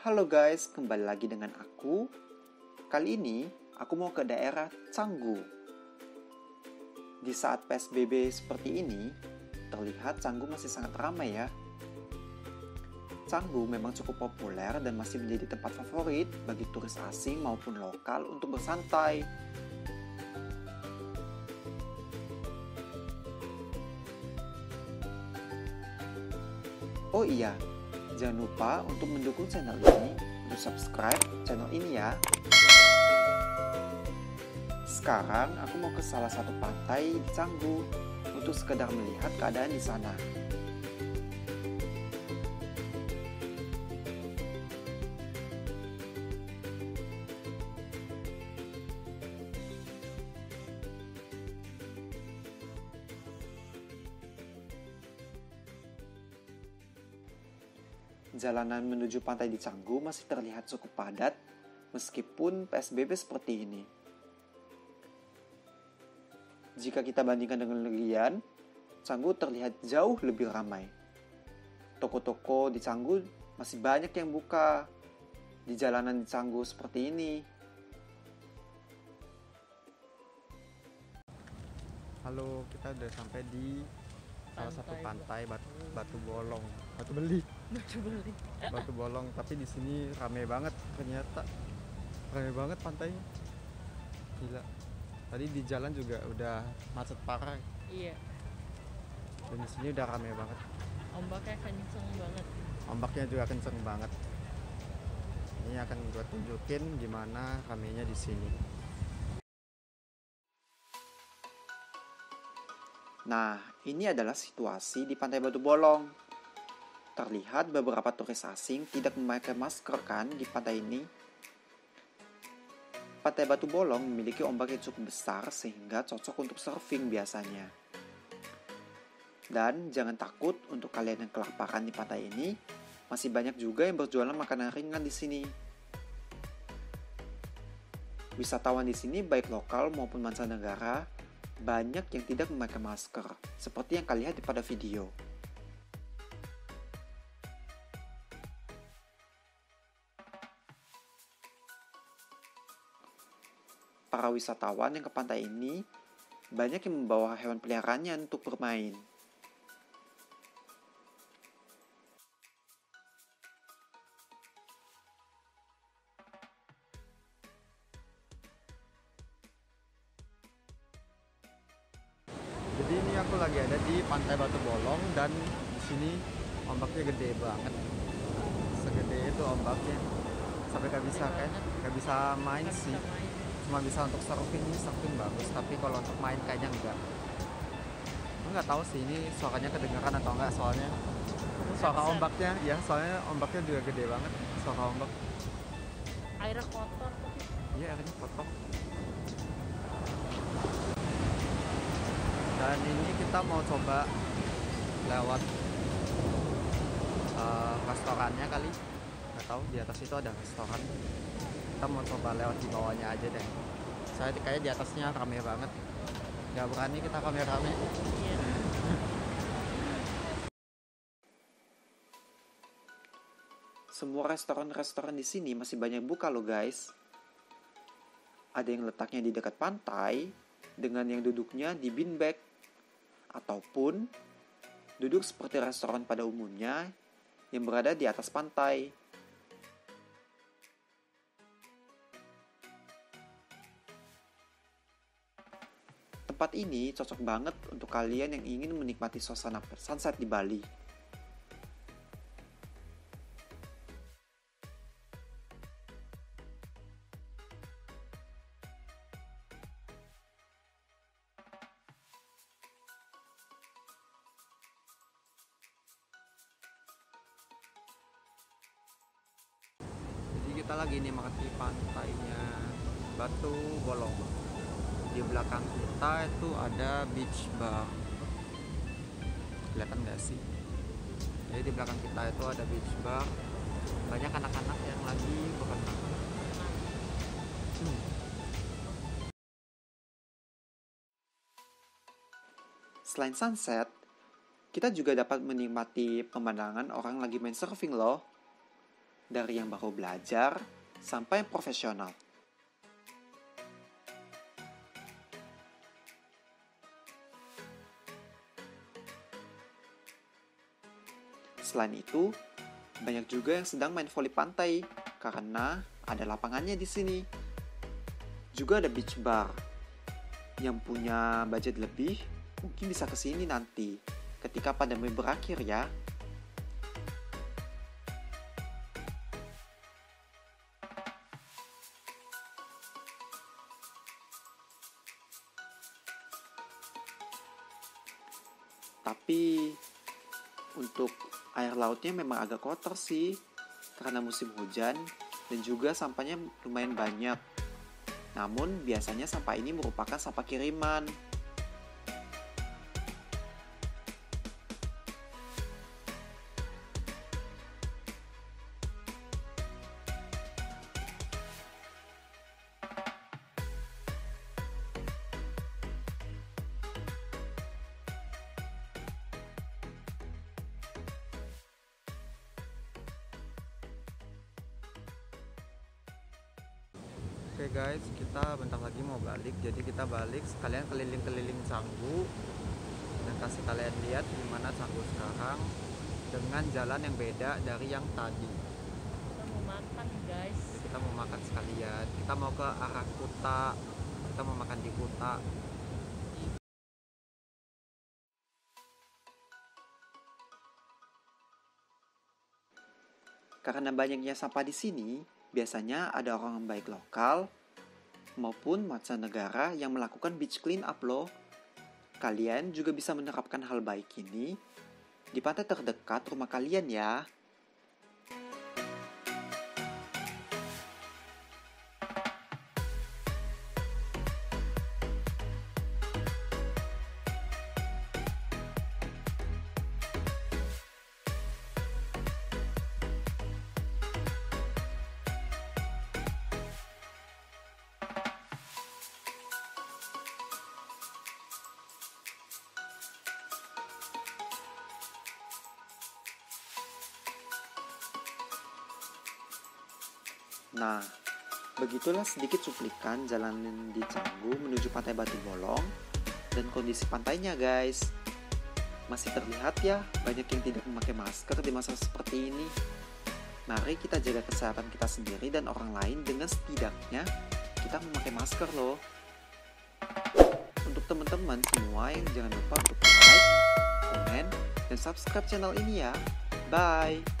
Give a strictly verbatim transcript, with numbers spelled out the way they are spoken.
Halo guys, kembali lagi dengan aku. Kali ini aku mau ke daerah Canggu. Di saat P S B B seperti ini, terlihat Canggu masih sangat ramai ya. Canggu memang cukup populer dan masih menjadi tempat favorit bagi turis asing maupun lokal untuk bersantai. Oh iya, jangan lupa untuk mendukung channel ini, untuk subscribe channel ini ya. Sekarang aku mau ke salah satu pantai di Canggu untuk sekedar melihat keadaan di sana. Jalanan menuju pantai di Canggu masih terlihat cukup padat meskipun P S B B seperti ini. Jika kita bandingkan dengan Legian, Canggu terlihat jauh lebih ramai. Toko-toko di Canggu masih banyak yang buka di jalanan di Canggu seperti ini. Halo, kita udah sampai di salah satu pantai Batu, Batu Bolong, Batu Beli, Batu Beli, Batu Bolong. Tapi di sini ramai banget ternyata, ramai banget pantainya. Gila. Tadi di jalan juga udah macet parah. Iya. Dan di sini udah ramai banget. Ombaknya kenceng banget. Ombaknya juga kenceng banget. Ini akan gue tunjukin gimana ramainya di sini. Nah, ini adalah situasi di Pantai Batu Bolong. Terlihat beberapa turis asing tidak memakai masker kan di pantai ini. Pantai Batu Bolong memiliki ombak yang cukup besar sehingga cocok untuk surfing biasanya. Dan jangan takut untuk kalian yang kelaparan di pantai ini, masih banyak juga yang berjualan makanan ringan di sini. Wisatawan di sini baik lokal maupun mancanegara, banyak yang tidak memakai masker, seperti yang kalian lihat pada video. Para wisatawan yang ke pantai ini, banyak yang membawa hewan peliharaannya untuk bermain. Jadi ini aku lagi ada di Pantai Batu Bolong dan di sini ombaknya gede banget. Segede itu ombaknya. Sampai gak bisa kan, gak bisa main sih. Cuma bisa untuk surfing, ini surfing bagus. Tapi kalau untuk main kayaknya enggak. Aku nggak tahu sih ini suaranya kedengeran atau enggak soalnya. Suara ombaknya, ya soalnya ombaknya juga gede banget. Suara ombak. Airnya kotor. Iya, airnya kotor. Dan ini kita mau coba lewat uh, restorannya kali, nggak tahu di atas itu ada restoran. Kita mau coba lewat di bawahnya aja deh. Saya kayak di atasnya rame banget, nggak berani kita rame-rame. Yeah. Semua restoran-restoran di sini masih banyak buka loh guys. Ada yang letaknya di dekat pantai dengan yang duduknya di beanbag. Ataupun duduk seperti restoran pada umumnya yang berada di atas pantai. Tempat ini cocok banget untuk kalian yang ingin menikmati suasana sunset di Bali. Kita lagi ini mengikuti pantainya Batu Bolong. Di belakang kita itu ada beach bar. Kelihatan nggak sih? Jadi di belakang kita itu ada beach bar. Banyak anak-anak yang lagi berenang. Hmm. Selain sunset, kita juga dapat menikmati pemandangan orang lagi main surfing loh. dari yang baru belajar sampai profesional. Selain itu, banyak juga yang sedang main voli pantai karena ada lapangannya di sini. Juga ada beach bar. Yang punya budget lebih mungkin bisa kesini nanti ketika pandemi berakhir ya. Tapi untuk air lautnya memang agak kotor sih karena musim hujan dan juga sampahnya lumayan banyak. Namun biasanya sampah ini merupakan sampah kiriman. Oke okay guys, kita bentar lagi mau balik, jadi kita balik sekalian keliling-keliling Canggu dan kasih kalian lihat gimana Canggu sekarang dengan jalan yang beda dari yang tadi. Kita mau makan guys. Jadi kita mau makan sekalian. Kita mau ke arah Kuta. Kita mau makan di Kuta. Karena banyaknya sampah di sini, biasanya ada orang baik lokal maupun mancanegara yang melakukan beach clean up loh. Kalian juga bisa menerapkan hal baik ini di pantai terdekat rumah kalian ya. Nah, begitulah sedikit cuplikan jalanan di Canggu menuju pantai Batu Bolong dan kondisi pantainya guys. Masih terlihat ya banyak yang tidak memakai masker di masa seperti ini. Mari kita jaga kesehatan kita sendiri dan orang lain dengan setidaknya kita memakai masker loh. Untuk teman-teman semua yang jangan lupa untuk like, komen, dan subscribe channel ini ya. Bye!